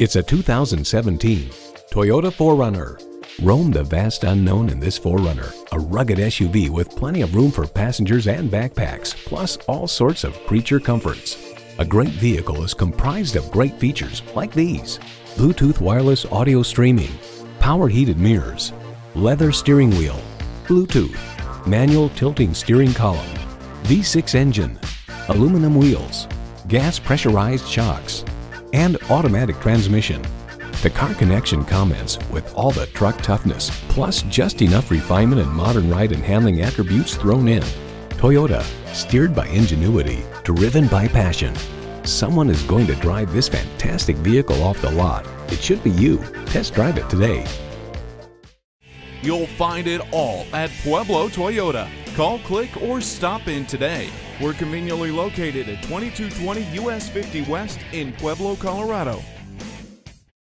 It's a 2017 Toyota 4Runner. Roam the vast unknown in this 4Runner, a rugged SUV with plenty of room for passengers and backpacks, plus all sorts of creature comforts. A great vehicle is comprised of great features like these: Bluetooth wireless audio streaming, power heated mirrors, leather steering wheel, Bluetooth, manual tilting steering column, V6 engine, aluminum wheels, gas pressurized shocks, and automatic transmission. The Car Connection comments, with all the truck toughness, plus just enough refinement and modern ride and handling attributes thrown in. Toyota, steered by ingenuity, driven by passion. Someone is going to drive this fantastic vehicle off the lot. It should be you. Test drive it today. You'll find it all at Pueblo Toyota. Call, click, or stop in today. We're conveniently located at 2220 US 50 West in Pueblo, Colorado.